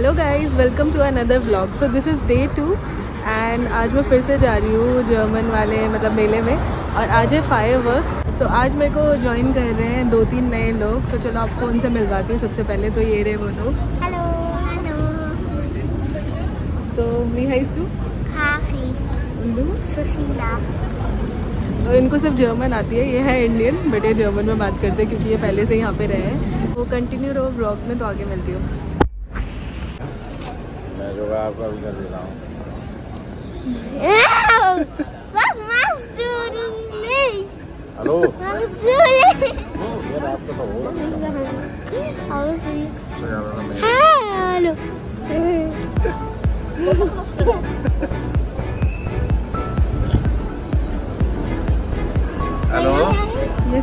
Hello guys, welcome to another vlog. So this is day 2 and आज मैं फिर से जा रही हूँ जर्मन वाले मतलब मेले में, और आज है फायरवर्क। तो आज मेरे को ज्वाइन कर रहे हैं 2-3 नए लोग। तो चलो आपको उनसे मिलवाती हूँ। सबसे पहले तो ये रहे वो लोग। Hello hello. तो मी हाइस टू सुशीला। और इनको सिर्फ जर्मन आती है, ये है इंडियन बट ये जर्मन में बात करते हैं क्योंकि ये पहले से यहाँ पे रहे हैं। वो कंटिन्यू रहो व्लॉग में, तो आगे मिलती हूँ। हेलो मैं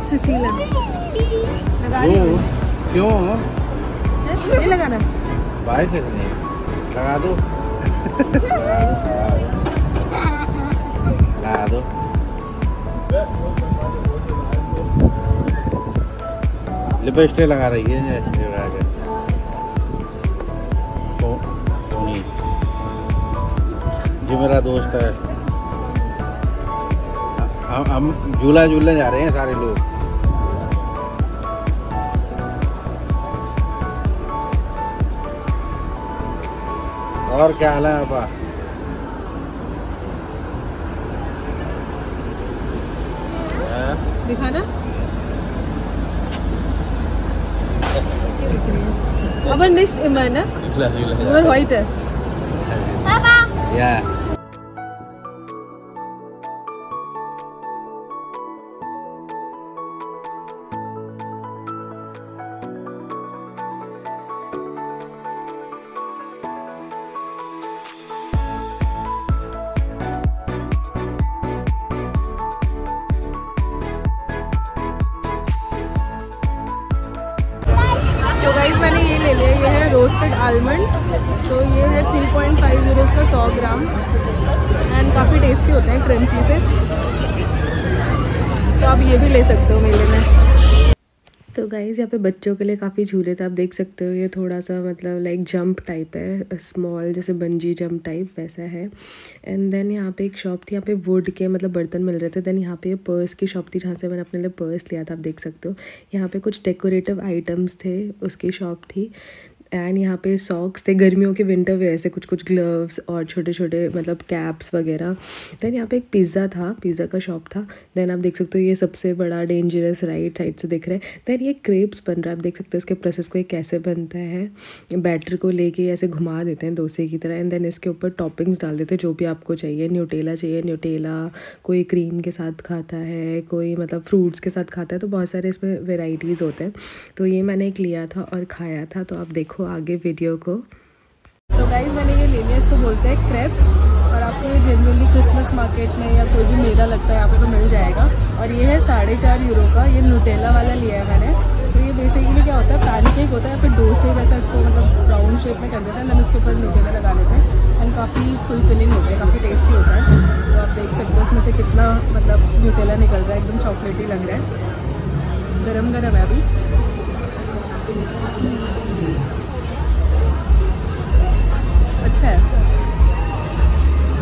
सुशीला। क्यों नहीं लगाना? बाहर से नहीं लगा दो। लगा दो। लिपस्टिक लगा रही है जो मेरा दोस्त है। हम झूला झूलने जा रहे हैं सारे लोग। और क्या हाल है आपा? दिखाना अब नेक्स्ट इमाना और व्हाइट है पापा। या मैंने ये ले लिया, ये है रोस्टेड आलमंड्स। तो ये है 3.5 यूरोज़ का 100 ग्राम एंड काफ़ी टेस्टी होते हैं, क्रंची से। तो आप ये भी ले सकते हो मेले में। तो गाइज़ यहाँ पे बच्चों के लिए काफ़ी झूले थे, आप देख सकते हो। ये थोड़ा सा मतलब लाइक जंप टाइप है, स्मॉल जैसे बंजी जंप टाइप वैसा है। एंड देन यहाँ पे एक शॉप थी, यहाँ पे वुड के मतलब बर्तन मिल रहे थे। देन यहाँ पे पर्स की शॉप थी जहाँ से मैंने अपने लिए पर्स लिया था, आप देख सकते हो। यहाँ पे कुछ डेकोरेटिव आइटम्स थे, उसकी शॉप थी। एंड यहाँ पे सॉक्स थे, गर्मियों के विंटर वेयर से कुछ कुछ ग्लव्स और छोटे छोटे मतलब कैप्स वगैरह। देन यहाँ पे एक पिज़्ज़ा था, पिज़्ज़ा का शॉप था। देन आप देख सकते हो ये सबसे बड़ा डेंजरस राइट साइड से दिख रहा है। देन ये क्रेप्स बन रहा है, आप देख सकते हो इसके प्रोसेस को, ये कैसे बनता है। बैटर को लेके ऐसे घुमा देते हैं डोसे की तरह। एंड देन इसके ऊपर टॉपिंग्स डाल देते हैं जो भी आपको चाहिए। न्यूटेला चाहिए, न्यूटेला कोई क्रीम के साथ खाता है, कोई मतलब फ्रूट्स के साथ खाता है। तो बहुत सारे इसमें वेराइटीज़ होते हैं। तो ये मैंने एक लिया था और खाया था, तो आप देखो आगे वीडियो को। तो गाइज मैंने ये ले लिया, इसको बोलते हैं क्रेप्स। और आपको ये जनरली क्रिसमस मार्केट्स में या कोई भी मेला लगता है यहाँ पे तो मिल जाएगा। और ये है 4.5 यूरो का, ये न्यूटेला वाला लिया है मैंने। तो ये बेसिकली क्या होता है, पैन केक होता है, फिर डोसे जैसा इसको मतलब राउंड शेप में कर देते हैं। मैंने उसके ऊपर न्यूटेला लगा देते हैं और काफ़ी फुलफिलिंग होता है, काफ़ी टेस्टी होता है। तो आप देख सकते हो उसमें से कितना मतलब न्यूटेला निकल रहा है, एकदम चॉकलेटी लग रहा है। गरम गरम है अभी, अच्छा है।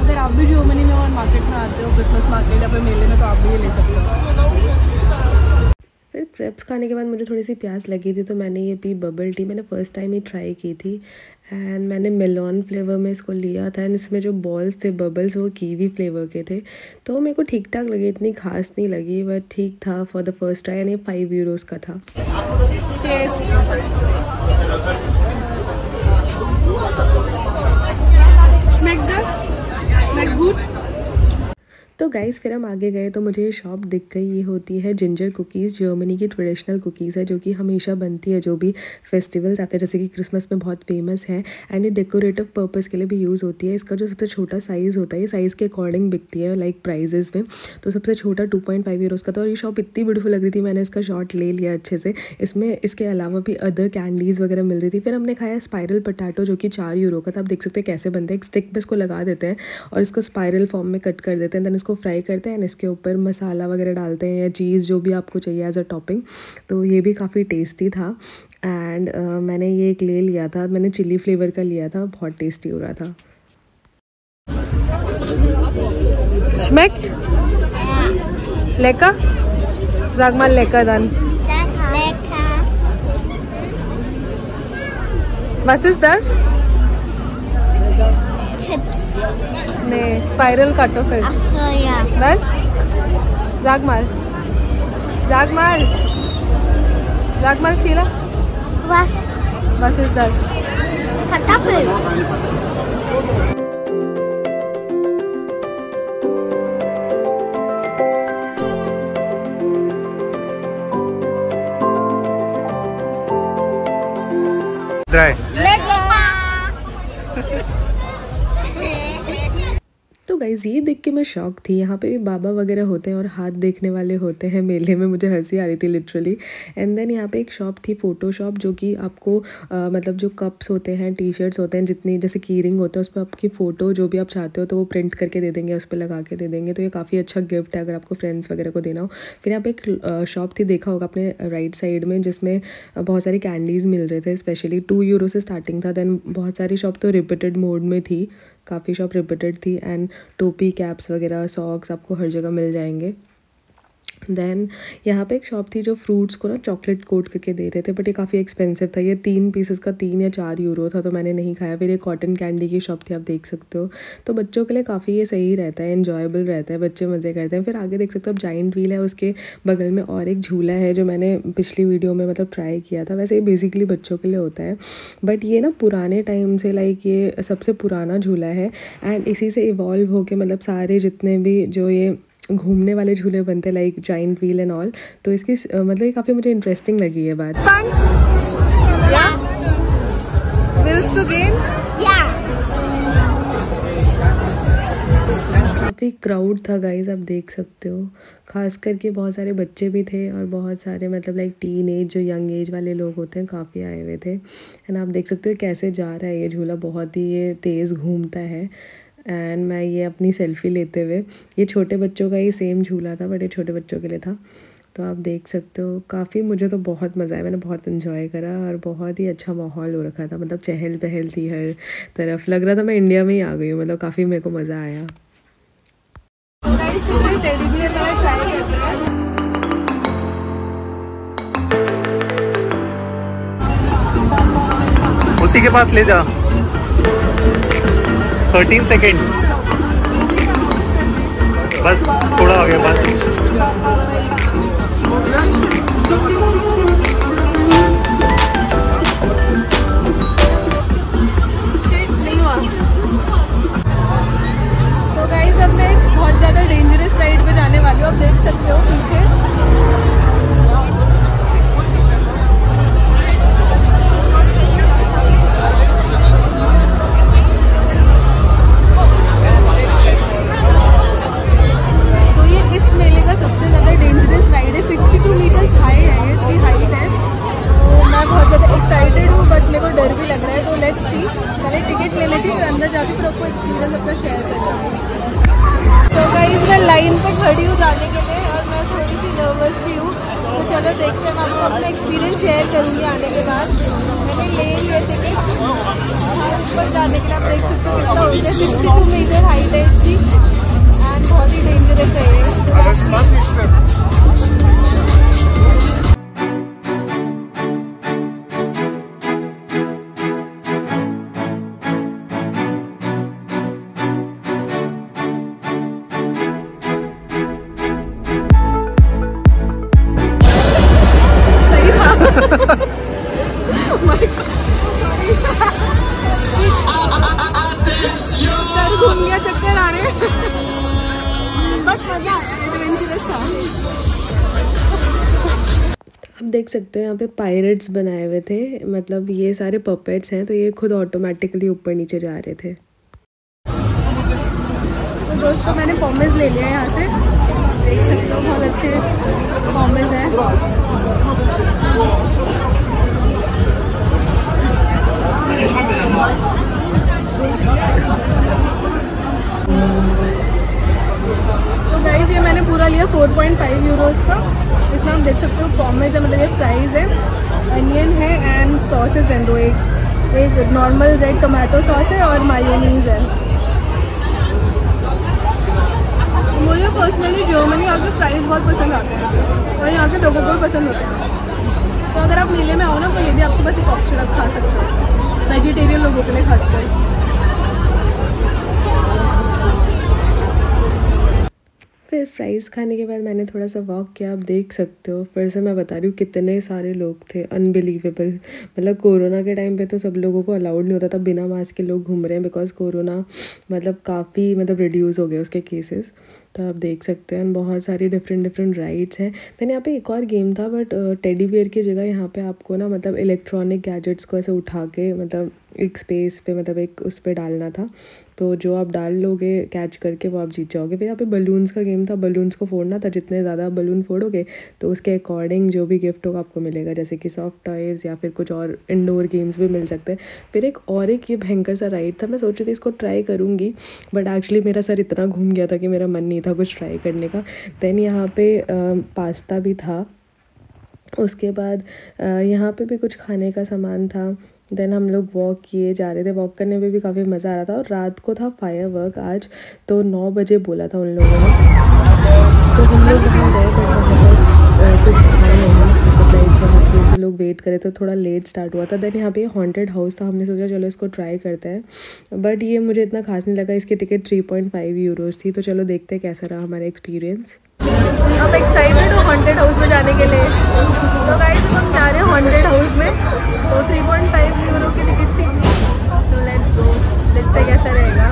अगर आप भी जर्मनी में और मार्केट में आते हो, क्रिसमस मार्केट या फिर मेले में, तो आप भी ये ले सकते हो। फिर क्रेप्स खाने के बाद मुझे थोड़ी सी प्यास लगी थी, तो मैंने ये पी बबल टी। मैंने फर्स्ट टाइम ही ट्राई की थी एंड मैंने मेलॉन फ्लेवर में इसको लिया था। एंड इसमें जो बॉल्स थे, बबल्स, वो कीवी फ्लेवर के थे। तो मेरे को ठीक ठाक लगे, इतनी खास नहीं लगी, बट ठीक था फॉर द फर्स्ट ट्राई। यानी 5 यूरोज़ का था। तो गाइज़ फिर हम आगे गए तो मुझे ये शॉप दिख गई। ये होती है जिंजर कुकीज़, जर्मनी की ट्रेडिशनल कुकीज़ है जो कि हमेशा बनती है जो भी फेस्टिवल्स आते हैं, जैसे कि क्रिसमस में बहुत फेमस है। एंड ये डेकोरेटिव पर्पस के लिए भी यूज़ होती है। इसका जो सबसे छोटा साइज़ होता है, ये साइज़ के अकॉर्डिंग बिकती है लाइक प्राइजेस में। तो सबसे छोटा 2.5 यूरोज़ का था। और ये शॉप इतनी ब्यूटीफुल लग रही थी, मैंने इसका शॉट ले लिया अच्छे से। इसमें इसके अलावा भी अदर कैंडीज़ वगैरह मिल रही थी। फिर हमने खाया स्पायरल पटाटो जो कि 4 यूरो का था। आप देख सकते हैं कैसे बनता है, एक स्टिक में इसको लगा देते हैं और इसको स्पायरल फॉर्म में कट कर देते हैं। देन इसको फ्राई करते हैं, इसके ऊपर मसाला वगैरह डालते हैं या चीज़ जो भी आपको चाहिए एज अ टॉपिंग। तो ये भी काफ़ी टेस्टी था। एंड मैंने ये एक ले लिया था, मैंने चिली फ्लेवर का लिया था, बहुत टेस्टी हो रहा था। Schmeckt? Lecker? Sag mal lecker dann. Was ist das? Chips. Nee, Spiral Kartoffel. Ach so, ja. Was? Sag mal. Sag mal. Sag mal, Sheila. Was? Was ist das? Kartoffel. तो guys ये देख के मैं shock थी, यहाँ पे भी बाबा वगैरह होते हैं और हाथ देखने वाले होते हैं मेले में, मुझे हंसी आ रही थी लिटरली। एंड देन यहाँ पे एक शॉप थी फोटो शॉप, जो कि आपको मतलब जो कप्स होते हैं, टी शर्ट्स होते हैं, जितनी जैसे की रिंग होता है उस पर आपकी फ़ोटो जो भी आप चाहते हो तो वो प्रिंट करके दे देंगे, उस पर लगा के दे देंगे। तो ये काफ़ी अच्छा गिफ्ट है अगर आपको फ्रेंड्स वगैरह को देना हो। फिर यहाँ पे एक शॉप थी, देखा होगा अपने राइट साइड में, जिसमें बहुत सारी कैंडीज़ मिल रहे थे, स्पेशली 2 यूरो से स्टार्टिंग था। देन बहुत सारी शॉप तो रिपीटेड मोड में थी, काफ़ी शॉप रिपीटेड थी। एंड टोपी, कैप्स वगैरह, सॉक्स आपको हर जगह मिल जाएंगे। देन यहाँ पे एक शॉप थी जो फ्रूट्स को ना चॉकलेट कोट करके दे रहे थे, बट ये काफ़ी एक्सपेंसिव था, ये 3 पीसेस का 3 या 4 यूरो था, तो मैंने नहीं खाया। फिर ये कॉटन कैंडी की शॉप थी, आप देख सकते हो। तो बच्चों के लिए काफ़ी ये सही रहता है, एन्जॉयबल रहता है, बच्चे मज़े करते हैं। फिर आगे देख सकते हो आप जाइंट व्हील है, उसके बगल में और एक झूला है जो मैंने पिछली वीडियो में मतलब ट्राई किया था। वैसे ये बेसिकली बच्चों के लिए होता है, बट ये ना पुराने टाइम से, लाइक ये सबसे पुराना झूला है एंड इसी से इवॉल्व होकर मतलब सारे जितने भी जो ये घूमने वाले झूले बनते like giant wheel and all, तो इसकी मतलब ये काफ़ी मुझे इंटरेस्टिंग लगी है बात। काफ़ी क्राउड था गाइज, आप देख सकते हो, खास करके बहुत सारे बच्चे भी थे और बहुत सारे मतलब लाइक टीन एज जो यंग एज वाले लोग होते हैं काफ़ी आए हुए थे। एंड आप देख सकते हो कैसे जा रहा है ये झूला, बहुत ही ये तेज़ घूमता है। एंड मैं ये अपनी सेल्फ़ी लेते हुए, ये छोटे बच्चों का ही सेम झूला था बट ये छोटे बच्चों के लिए था, तो आप देख सकते हो। काफ़ी मुझे तो बहुत मज़ा आया, मैंने बहुत इन्जॉय करा और बहुत ही अच्छा माहौल हो रखा था, मतलब चहल पहल थी हर तरफ, लग रहा था मैं इंडिया में ही आ गई हूँ, मतलब काफ़ी मेरे को मज़ा आया। उसी के पास ले जा, 13 सेकेंड बस, थोड़ा हो गया बस। तो गाइस अब मैं बहुत ज़्यादा डेंजरस राइड पे जाने वाली हूँ, आप देख सकते हो पीछे। देख सकते हो यहाँ पे पायरेट्स बनाए हुए थे, मतलब ये सारे पपेट्स हैं, तो ये खुद ऑटोमेटिकली ऊपर नीचे जा रहे थे। तो दोस्तों मैंने पॉमेस ले लिया यहाँ से, देख सकते हो बहुत अच्छे पॉमेस हैं। तो गाइस ये मैंने पूरा लिया 4.5 यूरोज़ का। इसमें हम देख सकते हो पॉमेस है, मतलब ये फ्राइज है, अनियन है सॉसेस हैं दो, एक नॉर्मल रेड टोमेटो सॉस है और मायोनीज है। मुझे पर्सनली जर्मनी आके फ्राइज बहुत पसंद आते हैं और यहाँ के लोगों को पसंद होते हैं, तो अगर आप मेले में आओ ना तो ये भी आपके पास एक ऑप्शन आप खा सकते हो, वेजिटेरियन लोगों के लिए खासकर। फिर फ्राइज़ खाने के बाद मैंने थोड़ा सा वॉक किया, आप देख सकते हो। फिर से मैं बता रही हूँ कितने सारे लोग थे, अनबिलीवेबल। मतलब कोरोना के टाइम पे तो सब लोगों को अलाउड नहीं होता था, बिना मास्क के लोग घूम रहे हैं, बिकॉज कोरोना मतलब काफ़ी रिड्यूस हो गए उसके केसेस, तो आप देख सकते हैं। बहुत सारी डिफरेंट राइड्स हैं। मैंने यहाँ पे एक और गेम था, बट टेडी बियर की जगह यहाँ पे आपको ना इलेक्ट्रॉनिक गैजेट्स को ऐसे उठा के एक स्पेस पे एक उस पर डालना था, तो जो आप डाल लोगे कैच करके वो आप जीत जाओगे। फिर यहाँ पे बलून्स का गेम था, बलून्स को फोड़ना था, जितने ज़्यादा बलून फोड़ोगे तो उसके अकॉर्डिंग जो भी गिफ्ट होगा आपको मिलेगा, जैसे कि सॉफ्ट टॉयज या फिर कुछ और इंडोर गेम्स भी मिल सकते हैं। फिर एक ये भयंकर सा राइड था, मैं सोच रही थी इसको ट्राई करूँगी, बट एक्चुअली मेरा सर इतना घूम गया था कि मेरा मन नहीं था कुछ ट्राई करने का। देन यहाँ पे पास्ता भी था, उसके बाद यहाँ पे भी कुछ खाने का सामान था। देन हम लोग वॉक किए जा रहे थे, वॉक करने में भी काफ़ी मज़ा आ रहा था। और रात को था फायरवर्क, आज तो 9 बजे बोला था उन लोगों ने, तो हम लोग वहाँ गए थे, कुछ खाए नहीं, लोग वेट करे तो थोड़ा लेट स्टार्ट हुआ था। देन यहाँ पे हॉन्टेड हाउस था, हमने सोचा चलो इसको ट्राई करते हैं, बट ये मुझे इतना खास नहीं लगा। इसकी टिकट 3.5 यूरोज़ थी, तो चलो देखते हैं कैसा रहा हमारा एक्सपीरियंस। अब एक्साइटेड हो हॉन्टेड हाउस में जाने के लिए, तो गाइस हम जा रहे हैं हॉन्टेड हाउस में, तो 3.5 यूरो की टिकट थी, तो लेट्स गो, देखते हैं कैसा रहेगा।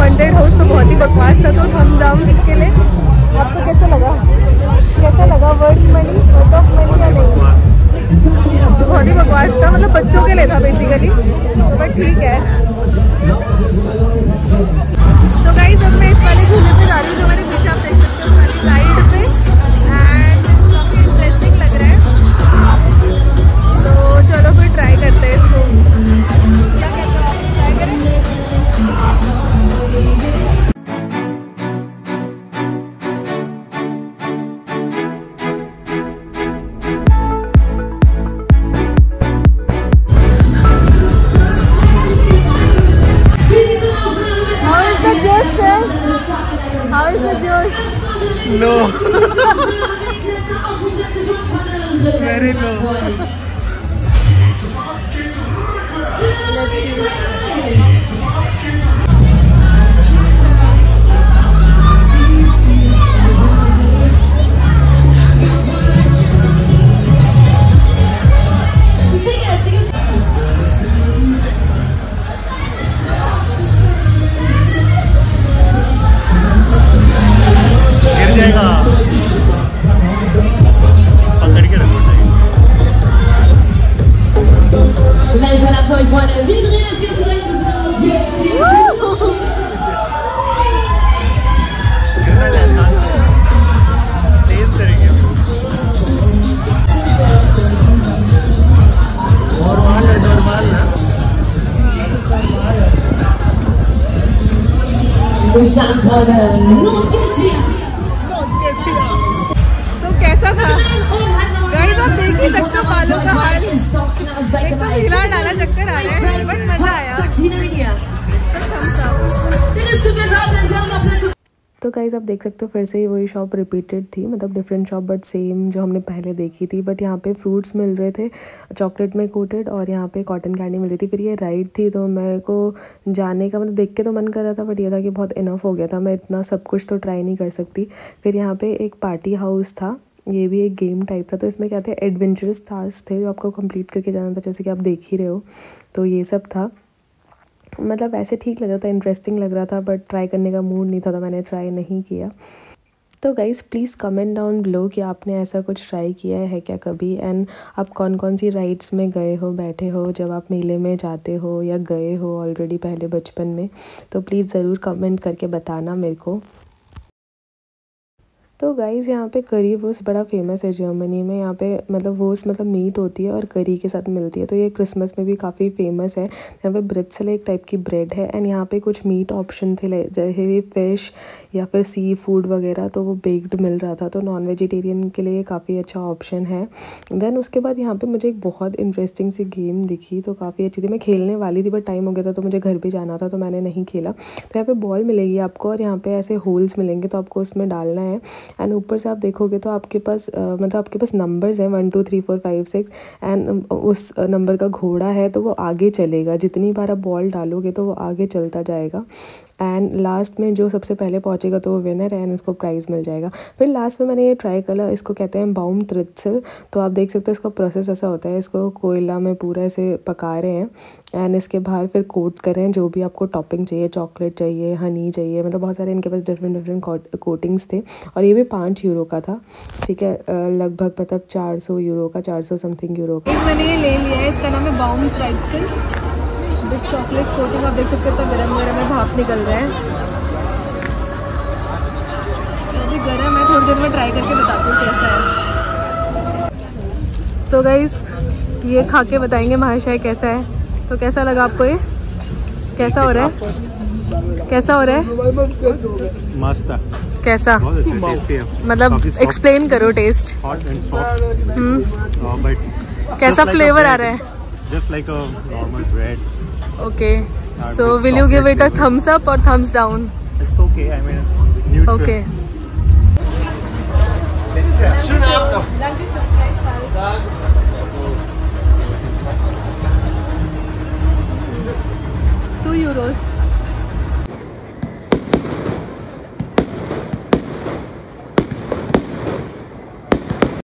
हॉन्टेड हाउस तो बहुत ही बकवास था, तो थम डाउन इसके लिए। आपको कैसा लगा, worth money, worth of money या नहीं? बहुत ही बकवास था, बच्चों के लिए था बेसिकली, बट ठीक है। तो गाइस अब मैं इस वाले झूले पे जा रही हूँ जो मैंने पीछे आप देख सकते हो साइड पे, एंड काफ़ी इंटरेस्टिंग लग रहा है, तो चलो फिर ट्राई करते हैं इसको। तो कैसा था गाइस, आप देख ही सकते हो बालों का हाल, एकदम हिला डाला, चक्कर आ रहा है, बट मजा आया। तो गाइस आप देख सकते हो फिर से ही वही शॉप रिपीटेड थी, डिफरेंट शॉप बट सेम जो हमने पहले देखी थी। बट यहाँ पे फ्रूट्स मिल रहे थे चॉकलेट में कोटेड, और यहाँ पे कॉटन कैंडी मिल रही थी। फिर ये राइड थी, तो मेरे को जाने का देख के तो मन कर रहा था, बट ये था कि बहुत इनफ हो गया था, मैं इतना सब कुछ तो ट्राई नहीं कर सकती। फिर यहाँ पे एक पार्टी हाउस था, ये भी एक गेम टाइप था, तो इसमें क्या थे एडवेंचरस टास्क थे जो आपको कंप्लीट करके जाना था, जैसे कि आप देख ही रहे हो। तो ये सब था, ऐसे ठीक लग रहा था, इंटरेस्टिंग लग रहा था, बट ट्राई करने का मूड नहीं था, तो मैंने ट्राई नहीं किया। तो guys please comment down below कि आपने ऐसा कुछ ट्राई किया है क्या कभी, एंड आप कौन कौन सी राइड्स में गए हो, बैठे हो जब आप मेले में जाते हो या गए हो ऑलरेडी पहले बचपन में। तो प्लीज़ ज़रूर कमेंट करके बताना मेरे को। तो गाइज़ यहाँ पे करी वोस बड़ा फेमस है जर्मनी में। यहाँ पे मतलब वोस मतलब मीट होती है और करी के साथ मिलती है, तो ये क्रिसमस में भी काफ़ी फेमस है। यहाँ पे ब्रिट्सल एक टाइप की ब्रेड है एंड यहाँ पे कुछ मीट ऑप्शन थे जैसे फिश या फिर सी फूड वगैरह, तो वो बेक्ड मिल रहा था। तो नॉन वेजिटेरियन के लिए काफ़ी अच्छा ऑप्शन है। देन उसके बाद यहाँ पर मुझे एक बहुत इंटरेस्टिंग सी गेम दिखी, तो काफ़ी अच्छी थी। मैं खेलने वाली थी बट टाइम हो गया था, तो मुझे घर भी जाना था तो मैंने नहीं खेला। तो यहाँ पर बॉल मिलेगी आपको और यहाँ पर ऐसे होल्स मिलेंगे, तो आपको उसमें डालना है। एंड ऊपर से आप देखोगे तो आपके पास मतलब आपके पास नंबर्स हैं 1 2 3 4 5 6, एंड उस नंबर का घोड़ा है तो वो आगे चलेगा। जितनी बार आप बॉल डालोगे तो वो आगे चलता जाएगा एंड लास्ट में जो सबसे पहले पहुंचेगा तो वो विनर है एंड उसको प्राइज़ मिल जाएगा। फिर लास्ट में मैंने ये ट्राई करा, इसको कहते हैं बाउमस्ट्रित्zel। तो आप देख सकते हो इसका प्रोसेस ऐसा होता है, इसको कोयला में पूरा ऐसे पका रहे हैं एंड इसके बाहर फिर कोट कर रहे हैं जो भी आपको टॉपिंग चाहिए, चॉकलेट चाहिए, हनी चाहिए, मतलब बहुत सारे इनके पास डिफरेंट कोटिंग्स थे। और ये भी 5 यूरो का था, ठीक है, लगभग मतलब 400 यूरो का, 400 समथिंग यूरो का। मैंने ये ले लिया है, इसका नाम है बाउमस्ट्रित्zel विद चॉकलेट कोटिंग। आप देख सकते हो गरम गरम में भाप निकल रहा है, अभी गरम है, थोड़ी देर में ट्राई करके बताती हूँ कैसा है। तो गाइस ये खा के बताएंगे महाशय कैसा है। तो कैसा लगा आपको, ये कैसा हो रहा है, कैसा हो रहा है? मस्त। कैसा मतलब एक्सप्लेन करो टेस्ट। कैसा फ्लेवर आ रहा है? Just like a normal bread. Okay. So will you give it a thumbs up or thumbs down? It's okay. I mean, neutral. Okay. Schönen Abend. Danke schön.